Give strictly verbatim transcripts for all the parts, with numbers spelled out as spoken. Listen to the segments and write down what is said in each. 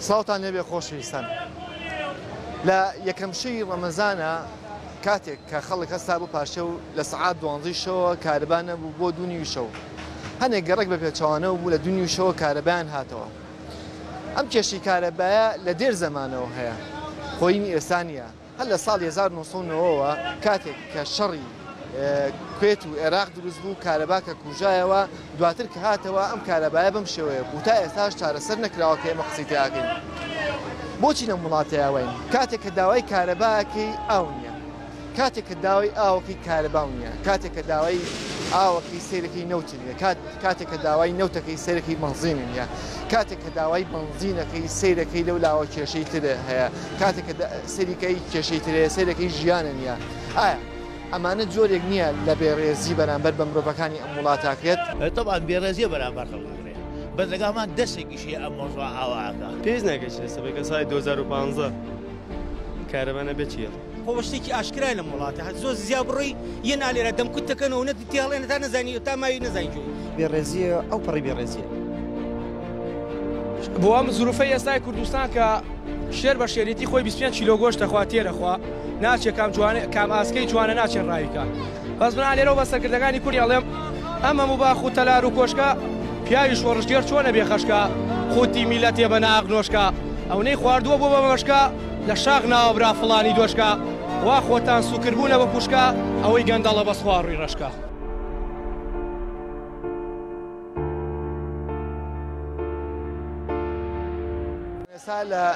سلاوتان لێبێ خۆشویستان. لە یەکەمشەی ڕەمەزانە کاتێک کە خەڵک هەستا بوو پاشەو لە سەعات دوانزەی شەوە کارەبا نەبوو بۆ دوو نیو شەو. هەندێک گەڕەک بە پێچەوانەوە بوو لە دوو نیو شەوە کارەبایان هاتەوە. ئەم کێشەی کارەبایە لە دێر زەمانەوە هەیە. خۆینی ئێستا نیە. هەر لە ساڵ هەزار و نۆ سەد و نەوەوە کاتێک کە شەڕی کوێت و عێراق دروست بوو کارەبا کە کوژایەوە دواتر کە هاتەوە ئەم کارەبایە بەم شێوەیە بوو تا ئێستاش چارەسەر نەکراوە کە ئێمە قسەی تێیاگەین. بۆچی لەم وڵاتەیاوین؟ کاتێک کە داوای کارەباکەی ئاو نییە. کاتێک کە داوای ئاوەکەی کارەبا نییە. کاتێک کە داوای ئاوەکەی سیرەکەی نەوتی نییە. کاتێک کە داوای نەوتەکەی سیرەکەی بەنزین نییە. کاتێک کە داوای بەنزینەکەی سیرەکەی لەولاوە کێشەی ترە هەیە. کاتێک کە سیرەکەی کێشەی ترە سیرەکەی ژیانە نییە. ئایا ئەمانە جۆرێک نییە لە بێڕێزی بەرامبەر بە مرۆڤەکانی ئەم وڵاتاکرێت؟ تەبعەن بێڕێزیە بەرامبەر خەڵکەکرێت، بەس لەگەڵمان دەستێکیشی ئەم مۆزوع ئاواکە پێویست ناگەیشتێ سەبەی ساڵی دوو هەزار و پانزە کارەبا نەبێ چییە؟ خۆ شتێکی ئاشکرای لەم وڵاتە هەت، زۆر زیاب بڕۆی یە نالێرە دەمکوتەکەنەوە نەت تێڵێنە تا نەزانی تا ماوی نەزانی جوێ بێڕێزیە ئەو پەڕی بێڕێزیە. بۆ ئەم زروفەی ئێستای کوردستان کە شێر بە شێریەتی خۆی بیست و پێنج کیلۆ گۆشتە خوا تێرەخوا ناچێ کام ئاسکەی جوانە ناچێن ڕایکە. بەس من لێرەوە بە سەرکردەکانی کوردی ئەڵێم ئەمە موباخ و تەلار و کۆشکە پیاوی شۆڕشگێر چۆنە بێ خەشکە خوتی میلەتێ بە ناغنۆشکە ئەوەی خواردووە بۆ بە مەشکە لە شاغ ناوەبرا فڵانی دۆشکە وا خۆتان سوکردبوونە بە پوشکە ئەوەی گەندەڵە بە سوواڕووی ڕشکە. لە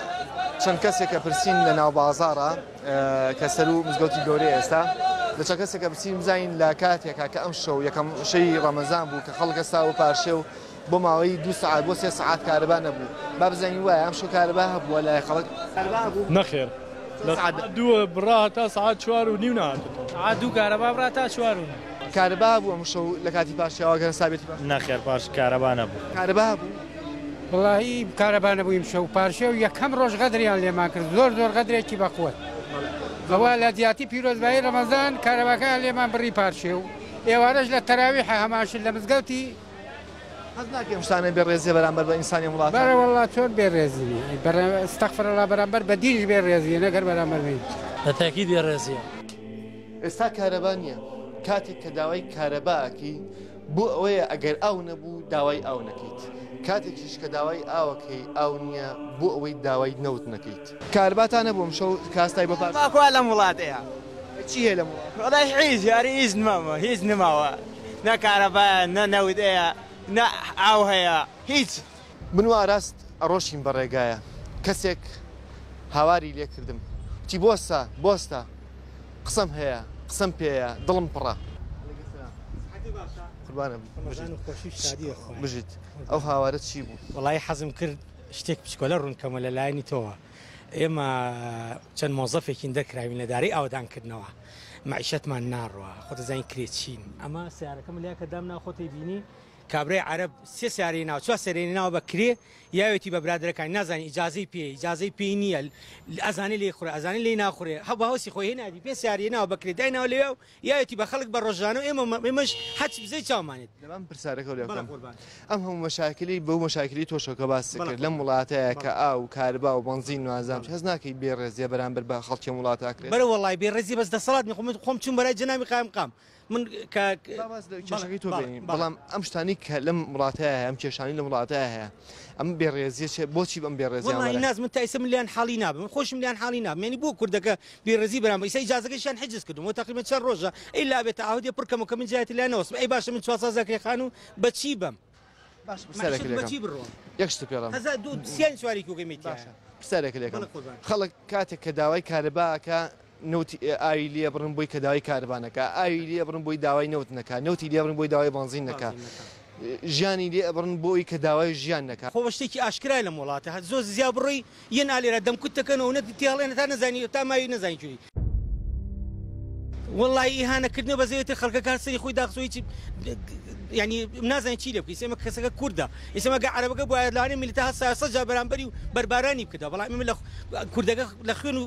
چەند کەسێکە پرسین لە ناو بازارە کە سەر و مزگەوتی گەورەی ئێستا لە چەند کەسێکە پرسین بزانین لە کاتێکا کە ئەم شەو یەکەم شەوی ڕەمەزان بوو کە خەڵک ئێستا و پارشێو بۆ ماوەی دوو سعات بۆ سێ سعات کارەبا نەبوو، با بزانین وایە ئەم شەو کارەبا هەبووە لای خەڵک؟ نەخێر، لە سعات دوو بڕا تا سعات چوار و نیو نەهاتووە. سعات دوو کارەبا بڕا تا چوار و نیو. کارەبا هەبوو ئەم شەو لە کاتی پارشێوەوە کە ئێستا بێتی؟ نەخێر، پاش کارەبا نەبوو. کارەبا هەبوو؟ وڵی کارەبا نەبوویم شەو پارشێ و یەکەم ڕۆژ غەدریان لێمان کرد، زۆر زۆر غەدرێکی بەخۆت. ئەوە لە دیاتی پیرۆزبایی ڕەمەزان کارەباکان لێمان بڕی پارشێ و ئێوارەش لە تەراویح هەماشن لە مزگەوتی. حەز ناکەم شتانە بێڕێزیە بەرامبەر بە ئینسانی وڵات. بەڕێ وەڵڵا چۆن بێڕێزی، ئەستەغفیڕەڵڵا بەرامبەر بە دیژ بێڕێزیە نەگەر بەرامبەر بین. بە تاکید بێڕێزیە. ئێستا کارەبا نییە، کاتێک کە داوای کارەباکەی بۆ ئەوەیە ئەگەر ئاو نەبوو داوای ئاو نەکەیت. کاتێکیش کە داوای ئاوەکەی ئاو نییە بۆ ئەوەی داوای نەوت نەکەیت. کارەباتان نەبووم شەو کاستای بەپار. ماخوا لەم وڵاتەیە. چی هەیە لەم وڵاتە؟ وەڵای هیچ یاری هیچ نەماوە، هیچ نەماوە. نە کارەبایە، نە نەوت هەیە، نە ئاو هەیە، هیچ. من واڕاست ڕۆشین بە ڕێگایە. کەسێک هاواری لێ کردم. چی بۆستە، بۆستە. قسەم هەیە، قسەم پێیە، دڵم پڕە. قوربانم بژیت ئەو هاوارە چی بوو؟ وەڵای حەزم کرد شتێک پشکۆلە ڕوونکەمە لە لایەنی تۆوە. ئێمە چەند مۆزەفێکین دەکراوین لە دارەی ئاودانکردنەوە، مەعیشەتمان ناڕوە، خۆتەزانین کرێ چین. ئەمە سیارەکەم لایەکە دامنا خۆتەی بینی کابرای عەرەب سێ سیارەی ناو چوار سیارەی ناو بە کرێ یاوێتی بە برادەکانی نازانی ئیجازەی پێی ئیجازەی پێی نییە، ئەزانەی لێی خوڕێ ئەزانەی لێی ناخورێ، هەب هەوسی خۆی هێنادی پێ سیارەی ناو بە کرێ دایناوە لەوێ و یاوێتی بە خەڵک بە ڕۆژانەوە ئێمە ئێمەش حەچ بزەی چاومانێت. لەبەم پرسیارەکەو لێ بکەم. ئەم هەموو مەشاکلی بەو مەشاکلی تۆشەوە کە باست کرد لەم وڵاتەیە کە ئاو کارەبا و بەنزین و ئازانش هەز ناکەی بێڕێزیە بەرامبەر بە خەڵکی ئەم وڵاتەکرێت. بەرە وەڵڵای بێڕێزی بەس دەسەڵات نی خۆم چوم بەلای جەنابی قایم قام. من کە کێشەکەی تۆ ببینین، بەڵام ئەم شتانی کە لەم وڵاتەیە هەیە، ئەم کێشانی لەم وڵاتەیە هەیە، ئەم بێڕێزیە چێ بۆچی بەم بێڕێزیانە؟ وەڵڵای ناز من تا ئێستا من لێیان حاڵی نابم، من خۆشم لێیان حاڵی نابم، یعنی بۆ کوردەکە بێڕێزی بەرامبەر ئێستا ئیجازەکەیشیان حجز کردوم، وە تەقریبەن چەند ڕۆژە ئەیلا بێتە ئاودێ پڕ کەمەوە کە من جایەتی لای نەوەسم، ئەی باشە من چوار سازەکەی خان و بەچی بەم؟ باش پرسیارێک لێ بکەم. یەک شتت پێ بڵێم. هەزار دوو سیانی سواری کوگەمێتیە. پرسیارێک لێ بکەم. خەڵک کاتێک کە داوای کارەباکە نوتی ئاوی لێ بڕن بۆی کە داوای کارەبانەکە، ئاوی لێ بڕن بۆی داوای نەوت نەکا، نەوتی لێ بڕن بۆی داوای بەنزین نەکا، ژیانی لێ بڕن بۆی کە داوای ژیان نەکا. خۆ شتێکی ئاشکرای لەم وڵاتە هەت، زۆر زیاب بڕۆی یە نالێرە دەمکوتەکەنەوە نەت تێڵێنە تا نەزانی تا ماوی نەزانی جوێی. وەڵڵای ئیهانەکردنەوە بەزەوێتی خەڵکە کار سەری خۆی داخستەوە هیچی یعنی نازانین چی لێ بکەی. ئێستا ئێمە کەسەکە کووردە، ئێستا ئێمە گە عەرەبەکە بۆ ئایەتلانێ میلیتە سەد جا بەرامبەری و بەربارانی بکردەوە، بەڵام ئێمە لە کوردەکە لە خوێن و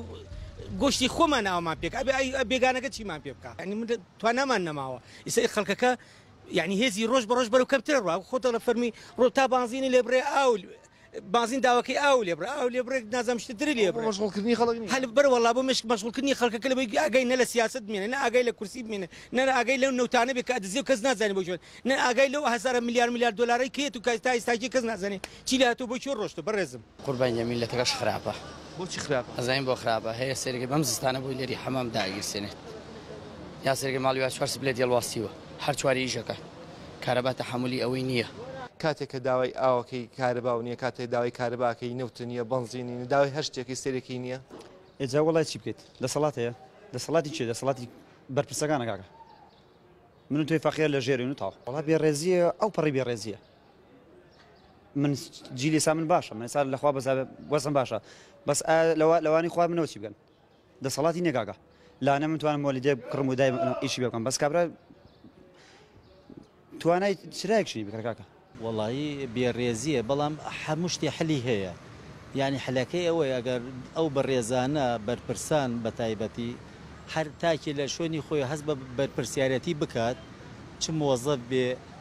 گۆشتی خۆمان ئەومان پێک بێگانەکە چیمان پێ بکە؟ ینی من توانەمان نەماوە. ئێستا خەڵکەکە یعنی هێزی ڕۆژ بە ڕۆژ بەرەو کەمترە ڕوا، خۆتە لە فەرمی ڕۆ تا بانزینی لێ بڕێ ئاو بازين داوكي اولي برا اولي برا نازم شتدري برا مشغول كني خلقني هل بر والله بو مش مشغول كني خلق كل بي اجينا للسياسه من انا اجي للكرسي من انا اجي لو نوتاني بك ادزي كزنا زاني بو انا اجي لو هزار مليار مليار دولار كي تو كاي تاي ساجي كزنا زاني شيلاتو بو شروشت برزم قربان جميل لتكش خرابه بو شي خرابه زين بو خرابه هي سرقه بمزستانه بو لي حمام داير سنه يا سرقه مالو يا شارس بلاد الواسيوه هرچواري يجك كهرباء تحملي اوينيه کاتێک کە داوای ئاوەکەی کارەباو نییە، کاتێک داوای کارەباکەی نەوت نییە، بەنزینی داوای هەر شتێکی سەرەکی نییە. ئێجا وڵای چی بکەیت؟ دەسەڵات هەیە؟ دەسەڵاتی چیە؟ دەسەڵاتی بەرپرسەکانە کاکە. من و تۆی فەقیر لە ژێرین و تاو. وەڵا بێڕێزیە ئەو پەڕی بێڕێزیە. من جیلی ئێسا من باشە، من ئێسا لەخوا وەزم باشە، بەس لەوانی خوا منەوە چی بکەن؟ دەسەڵاتی نییە کاکە. لانە من توانم وەلیدێ بکڕم و دای ئیشی بکەم، بەس کابرا توانای چرایەکشی بکڕ کاکە. والله بيريزية بلام حمشتي حلي هي يعني حلاكي أو أجر أو بريزانة بربرسان بتايبتي حتى كلا شوني خوي حسب بربرسيارتي بكات شو موظف ب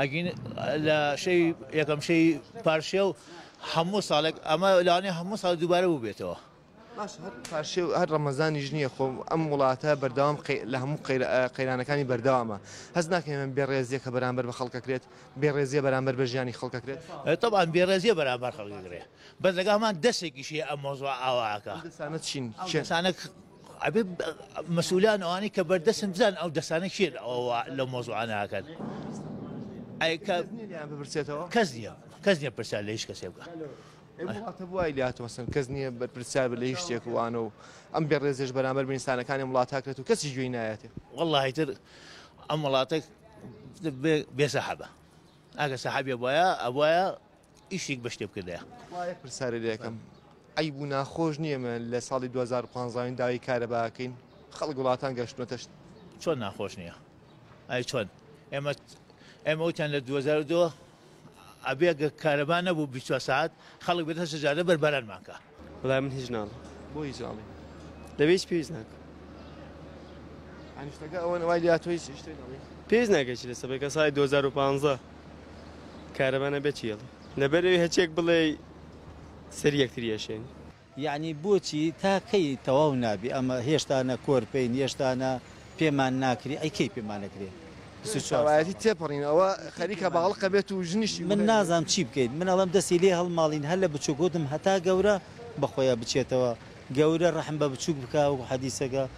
أجين لا شيء يكم شيء بارشيو حمص عليك أما لاني حمص على دوباره وبيتوا باش هر بارشيو هر رمضان يجني خو أم ولاته بردام قي لهم قي قيلان كاني بردامه هزناك من بيرزية كبرامبر بخلقك ريت بيرزية برامبر برجاني خلقك ريت طبعا بيرزية برامبر خلقك ريت بس لقاه ما دسك شيء موضوع أواعكه دسانة شين دسانة عبي مسؤولان أني كبردس بزن أو دسانة شيء أو لو موضوع أنا هكذا أي ك كزنية كزنية برسالة ليش كسيبك مڵاتە بوای لاتوە سن کەس نییە بەرپرسیار لە هیچ شتێکوانە و ئەم بێ ڕێزش بەرامبەر بینسانەکانی وڵات هاکرێت و کەسی گوێی نایەتێ وەڵڵاهی تر ئەم وڵاتێک بێسەحەبە ئەگە سەحەبێ بایە ئەوایە ئیشێک بە شتێ بکردەیە وایە پرسیارە لێەکەم ئەی بوو ناخۆش نییە من لە ساڵی دوو هەزار و پانزدە داوای کارەباکەین خەڵک وڵاتان گەشتوەتەشت چۆن ناخۆش نییە ئای چۆن ئێمە ئێمە وتیان لە دوو هەزار و دوو أبيك كاربان أبو بيشوا ساعات خلق بيتها سجادة بربران معك. والله من هجنال. بو هجنال. لبيش بيزناك. يعني اشتقى وين وايدي أتويش اشتري نبي. بيزناك إيش لسه بيك ساعي دوو هەزار و پانزدە كاربان أبيك يلا. نبري هتشيك بلي سريع كتير يشين. يعني بوشي تا كي تواونا بأما هيشت أنا كوربين هيشت أنا بيمان ناكري أي كي بيمان ناكري. سوالاتي تبرين أو خليك بعلقة بيت وجنش من نازم شيء بكيد من الله مدسي ليه هالمالين هلا بتشوقهم حتى جورا بخويا بتشيتوا جورا رحم بتشوق بكا وحديثك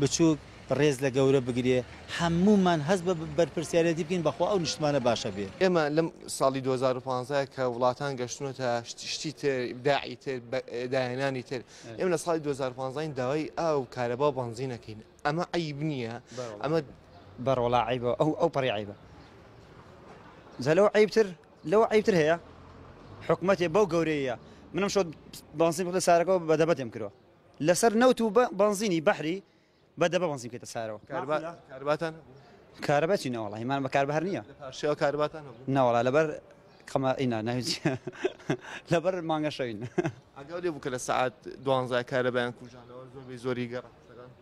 بتشوق رئيس لجورا بقريه حموما حسب بربرسيارة دي بكين بخوا أو نشتمانة باشا بيه إما لم صالي دوو هەزار و پانزدە كولاتان قشنو تا شتيت بداعي تر داهناني تر إما صالي دوو هەزار و پانزدە دواي أو كهرباء بنزينة كين أما عيبنيها أما بر ولا عيبه أو أو بري عيبه. إذا لو عيبتر لو عيبتر هي حكمتي بو قورية منهم شو بنزين بقول سعره بدأ بدهم كروه. لسر نوتو بنزيني بحري بدأ بنزين كده سعره. كهرباء كهرباتنا. كهرباتي نا والله ما أنا بكهرباء هرنية. شو كهرباتنا؟ نا والله لبر كما إنا نهج لبر ما نشين. أقولي بكرة الساعة دوانزا كهرباء كوجا لورزو بيزوري جرا.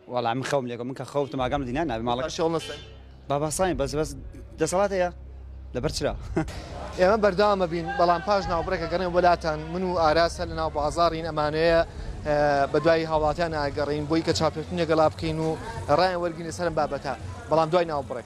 والله عم خوم لكم منك خوفت مع قام دينانا بمالك شلون صايم بابا صايم بس بس ده صلاته يا لبرشلا يا ما بردام بين بلان باجنا وبركه قرين ولاتان منو اراسه لنا بازارين امانيه بدوي هواتنا قرين بويك تشابتني قلاب كينو راين ورقين سلام بابتها بلان دوينا وبرك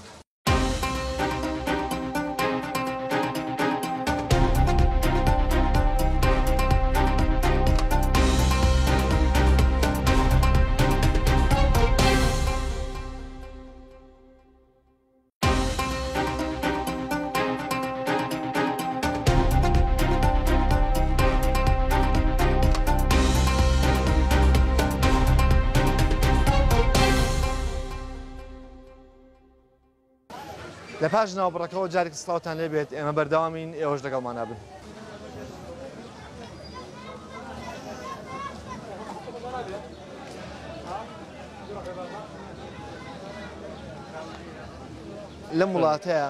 لپاش نابرکه و جاری کسلاوتان لبیت، اما بردامین اوج دکل منابن. لم وڵاتەیە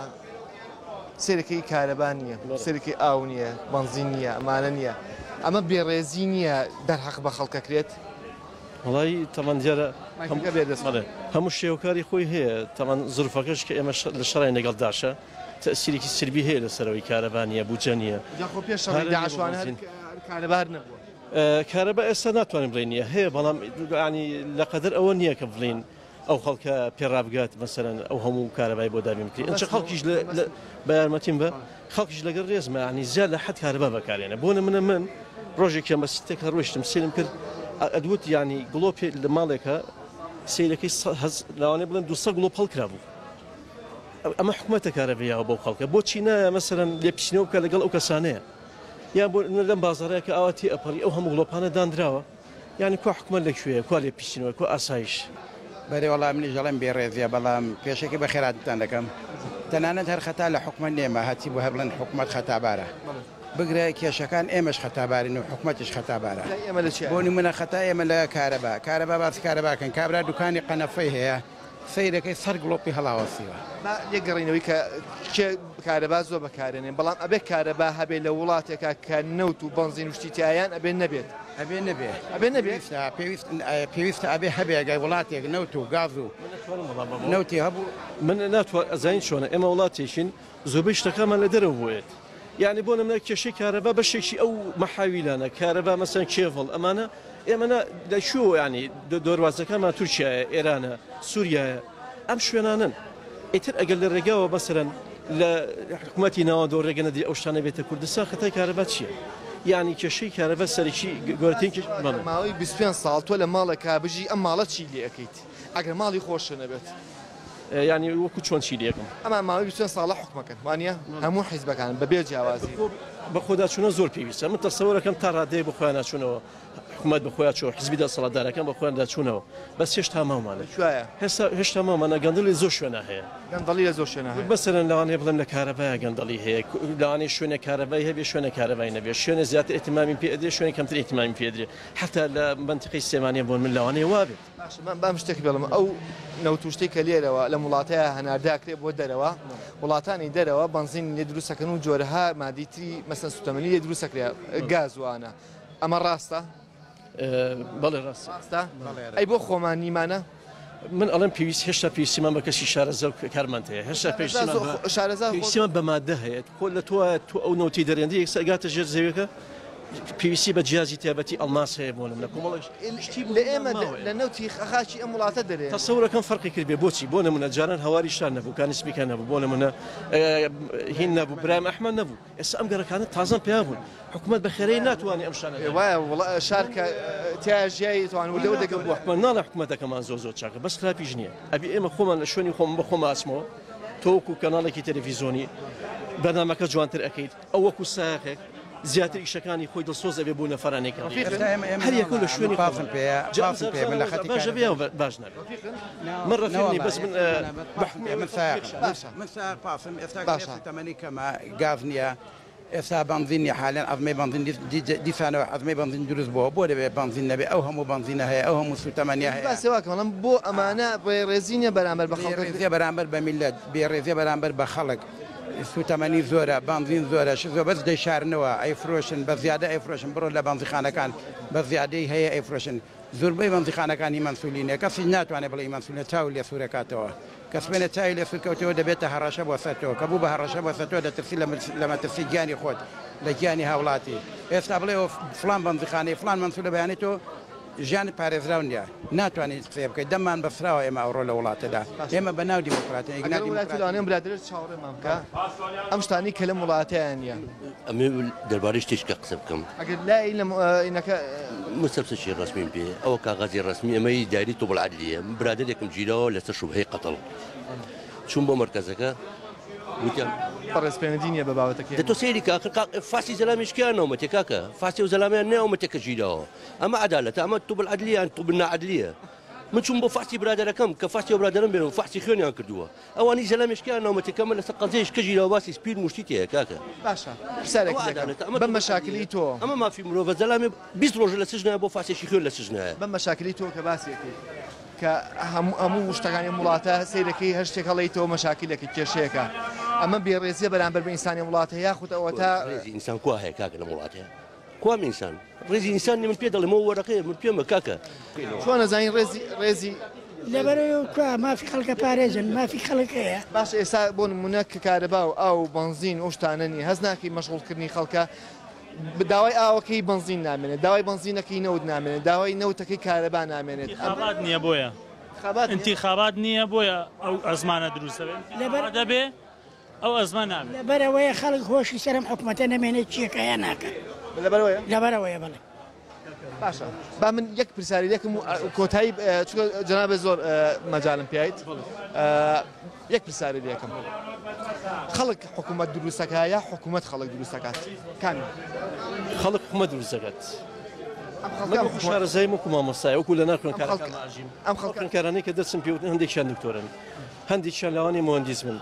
سەرەکەی کارەبا نییە، سەرەکەی ئاو نییە، بەنزین نییە، ئەمانە نییە، ئەمە بێڕێزی نییە دەرحەق بە خەڵکەکرێت. وڵی تەمان دیارە هەموو شێوکاری خۆی هەیە، تەمان زورفەکەش کە ئێمە لە شەڕای لەگەڵ داشە تەسیرێکی سربی هەیە لە سەرەوەی کارەبا نییە، بوجە نییە. خۆ پێش شەڕای داعشوانە هەر کارەبار نەبووە. کارەبا ئێستا ناتوانین بڵێن نییە، هەیە بەڵام یعنی لەقەدر ئەوە نییە کە بڵین أو خلك بيرابقات مثلاً أو هم كهرباء يبودوا بيمكن. إنش خلك يجلس بيرمتين ب خلك يجلس قريز ما يعني زال لحد كهرباء بكارينا. بونا من من روجك لما ستك هروش تمسلم كر أدوت يعني قلوب المالكة سيلك هز لو أنا بقول دوسر قلوب خلك رابو. أما حكمة كهرباء أبو خلك بوتشينا مثلاً لبسناه كلقل أو كسانة. يعني بنلم بازاريا كأوتي أبلي أو هم قلوب هنا داندراوا. يعني كوا حكمة لك شوية كوا لبسناه كوا أسايش. بەری وەڵام منیش دەڵێم بێڕێزیە، بەڵام پێشێکی بە خێراتتان دەکەم. تەنانەت هەر خەتا لە حکومەت نێمە، هەتی بۆ هەر بڵێن حکومەت خەتابارە. بگرە کێشەکان ئێمەش خەتابارین و حکومەتیش خەتابارە. بۆ نمونە خەتا ئێمە لە کارەبا، کارەبا باسی کارەباکەن، کابرا دوکانی قەنەفەی هەیە، سەیرەکەی سەر گڵۆپی هەڵاوەسیوە. یەکگەڕینەوەی کە کارەبا زۆر بەکارێنێن، بەڵام ئەبێ کارەبا هەبێت لە وڵاتێکا کە نەوت و بەنزین وشتیتیایان ئەبێ نەبێت. أبي نبي أبي نبي بيوست بيوست أبي حبي أجا ولاتي نوتو قافو نوتي هبو من ناتو زين شو أنا إما ولاتي شين زوبيش تكمل لدروه يعني بون منك كشي كهرباء بشي شيء أو محاولنا كهرباء مثلا كيفل أمانة أمانة شو يعني دور وزكاة ما تركيا إيران سوريا أم شو نانن إتر أقل الرجاء مثلا لحكومتنا ودور رجعنا دي أوشانة بيت كردستان ختاي كهرباء شيء يعني كشيء كهرباء سريشي قرتين كش ماله. مالي بسبعين سال ولا مالك بيجي أم مالك شيء لي أكيد. أقرب مالي خوش نبت. يعني وكشون شيء ليكم. أما مالي بسبعين سال حكمك مانيا هم حزبك عن ببيج عوازي. بخودا شنو زور بيبيسه. من تصورك أنت رادي بخوانا شنو حكمة بخويا شو حزب ده صلاة دارك أنا بخوانا شنو بس هشت هم ماله. شو هي؟ هسه هشت هم أنا قندلي زوج شناه هي. قندلي زوج شناه. مثلاً لو أنا بقول لك كهرباء قندلي هي، لو أنا شو نكهرباء هي بيشو نكهرباء نبي، شو نزيادة اهتمام بيدري، شو نكمل اهتمام بيدري. حتى لمنطقة السمانية بون من لو أنا وابد. ما بمشتكي بالله أو نوتوشتي كليلة ولا مولاتها هنرداك ريب ودروا مولاتاني دروا بنزين يدرس كنون جورها مادي تري مثلاً ستمانية يدرس كريا غاز وأنا أما راستا. بله راست. ای با خومانی من؟ من الان پیش هشت پیشی من با کسی شارزه کارمنده. هشت پیشی من. شارزه. پیشی من به ماده هست. کل تو تو آن نوتی درندی یک سرگات جزیره که پیشی با جهازی تابتی آلماسه بودم. نکومالش. لامد لنوتی خواهی املاط داره. تصور کن فرقی کرده بودی. بودم من جرن هواری شان نبود. کانس بیکن نبود. بودم من هین نبود. برای احمد نبود. اسم امگر کانه تازه پیامون. حكومات بخيرين ناتواني أمشان. إيه والله شاركة تاجية توان ولا ولا جنبه. حكومنا حكومتها كمان زوزوت شارك بس خلاف جنيه. أبي إما خوما شوني خوما بخوما اسمه توكو قناة كي تلفزيوني برنامج جوانتر أكيد أو كوساخك زيادة إشكاني خويد الصوز أبي بونا فرانيك. هل يكون شوني بافن بيا بافن بيا من لختي. باش بيا وباش نبي. مرة فيني بس من من ساق من ساق بافن إستاك تمانية كما جافنيا. إسا بنزيني حالاً أظمي بنزين دي دي سنة أظمي بنزين دروس بوه بوده بنزين نبي أوهم وبنزين هي أوهم وسلطمانية هي. بس واقع والله بو أمانة بيرزيني برامبر بخلق. بيرزيني برامبر بميلاد بيرزيني برامبر بخلق. سلطمانية زورة بنزين زورة شو بس ده شهر نوا أيفروشن بزيادة أيفروشن برو لبنزين خانة كان بزيادة هي أيفروشن زور بي بنزين خانة كان يمنسولينه كسينات وأنا بلا يمنسولينه تاولي سورة كاتوا. كسبنا تايل في الكوتو دبيت هرشب وساتو كبوب هرشب وساتو دترسل لما ترسل جاني خود لجاني هاولاتي استقبلوا فلان بنزخاني فلان منسول بيانيتو جان باريس راونديا ناتو أنا استقبل كدمان بفراو إما أورلا ولاتي دا إما بناو ديمقراطية إجناد ديمقراطية أنا أنا برادر شعور مامك أمش تاني كلام ولاتي أنيا أمي درباريش تشك قسمكم أقول لا إلا إنك مستفسر شيء رسمي به أو كغاز رسمي أما يداري طب العدلية برادركم جيلوا لسه شبهة قتل شو بمركزك؟ پارس پندینی به باور تکیه. دتو سری که آخر فاسی زلامش کیان نامت کاکا فاسی و زلامیان نامت کجیده او. اما عدالت، اما تو بال عدلیه، تو بنا عدلیه. من چون با فاسی برادرکم که فاسی و برادرم بیرون فاسی خیلی آن کردوه. آوانی زلامش کیان نامت کامل است قضیش کجیده او باسی سپید مشتیه کاکا. باشه. سری که. بام مشکلی تو. اما ما فی مرور زلامی بیست روز لسیج نه با فاسی خیلی لسیج نه. بام مشکلی تو که باسی کی. که هموش تگانی ملاته سیرکی هشته کلی تو مشکلی که کشیه که. اما بی رزیه برای بر انسانی ملاته یا خود آوتا. رزی انسان کوه که کل ملاته. کوام انسان. رزی انسانی من پیدا لیم او ورقه من پیام کاکه. شو نزدیک رزی رزی. لبرو که ما فی خلق پارچه ما فی خلقه. باش اصلا بون منک کارباو آو بنزین آوش تاننی هزینه مشغول کردن خلقه. بدوای آوا کی بنزین نامنه، دوای بنزین کی نود نامنه، دوای نود کی کاربان نامنه. انتخابات نیا بایا. انتخابات نیا بایا. او ازمان دروسه. لبر به او ازمان نامنه. لبر وای خلق خوشی سرم حکمت نامنه چیه که نکه. لبر وای. لبر وای بله. باشه. با من یک پرسشی دارم کوتاهی چون جناب زور مجالم پیاید. یک پرسشی دارم. خلق حکومت دروسه که یا حکومت خلق دروسه که کامی. خلق حکومت دروسه که. ما بخوشار زای مکمام مسای و کل نرخون کارکن عجیم. خلق کارانی که درسم پیوند هندیشان دکتران، هندیشان لانی مهندس من.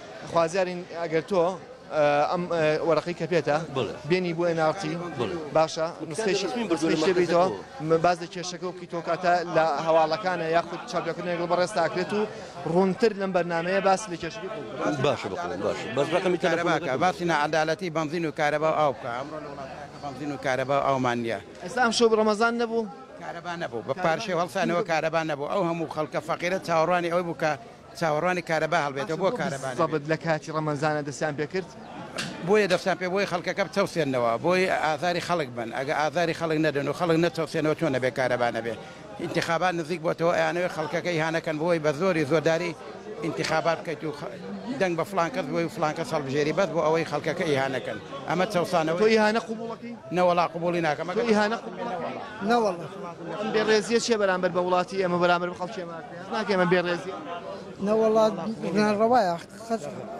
خوازیارین اگر تو ام ورقی کپیته بینی بو انارتی باشه نسخهش نسخهش بیتو بعضی کشکو کی تو کاتا ل هوالکانه یا خود شبیه کنن قبل برست اکرتو رونتر لام برنامه باس لکشکی باشه بکن باشه باز رقمی تلفن که باسی نعدالتی بنزین و کاربا آب که امروز بنزین و کاربا آو منیا اسلام شو برمضان نبود کاربا نبود بپارشی ولسان و کاربا نبود او همو خلق فقیره تاورانی آب که ساورانی کاربا هالبیت بو کاربا. صبح لکاتی رمضان دستان بیکرد. بوی دستان بی بوی خلق کب توصیه نوا بوی آذاری خلق بن اگه آذاری خلق ندن و خلق نتوصیه نوا چون نبی کاربا نبی. انتخابات نزدیک بود و آنها خلق که یهانه کن بوی بزرگی زوداری انتخابات که تو دنگ با فلان کس بوی فلان کس حال بجری بذب و آوی خلق که یهانه کن. اما توصانه. تو یهانه قبول کی؟ نه ولی قبولی نه. تو یهانه نه ولی. من بی رزیه چه برام بر بولاتی اما برام بر بخالش ما نه که من بی رزیه. نه والله من الرواية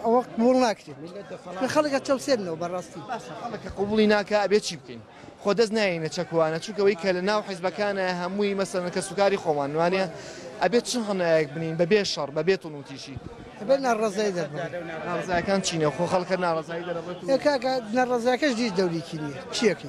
وقت مورناكتي من خلق التوسيرنا وبراستي خلق قبولناك أبيت شبكين خودز نعينا تشكوانا تشوكا ويكالنا وحزبكانا هموي مثلا كسكاري خوان وانيا أبيت شنخنا يكبنين ببيت شر ببيت ونوتيشي بلنا الرزايدة الرزايدة كانت شيني وخو خلقنا الرزايدة يا كاكا دنا الرزايدة كاش ديش دولي كينية شيكي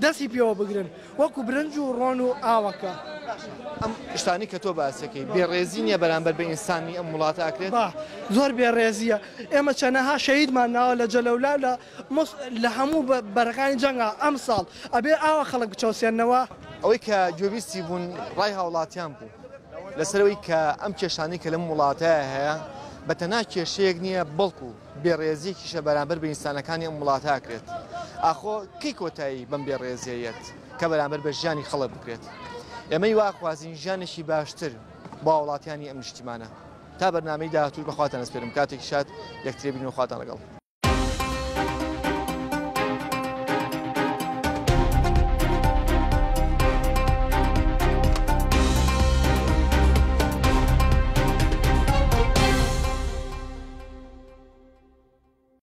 دسي بيو بغرن وكو برنجو رونو اوكا ام اشتاني كتو باسكي بيريزين يا برانبر بانساني ام ملات اكلت زور بيريزيه اما شناها شهيد مالنا ولا جلولا لا مص لحمو برقاني جنغا امصال ابي او خلق تشوسي النوا اويكا جوبيستي بون رايها ولاتيامبو لسرويكا ام تشاني كلام ملاتها بتناكي شيغنيه بلكو بيريزي كيش برانبر بانسانكاني ام ملات اكلت اخو كيكوتاي بن بيريزيات كبرانبر بجاني خلق بكرت ئەمەی واخوازین ژیانێکی باشتر بۆ وڵاتیانی ئەم نیشتیمانە تا بەرنامەی داهاتوو بەخواتان سپێرم کاتێکی شاد یەکترێبین و خواتان لەگەڵ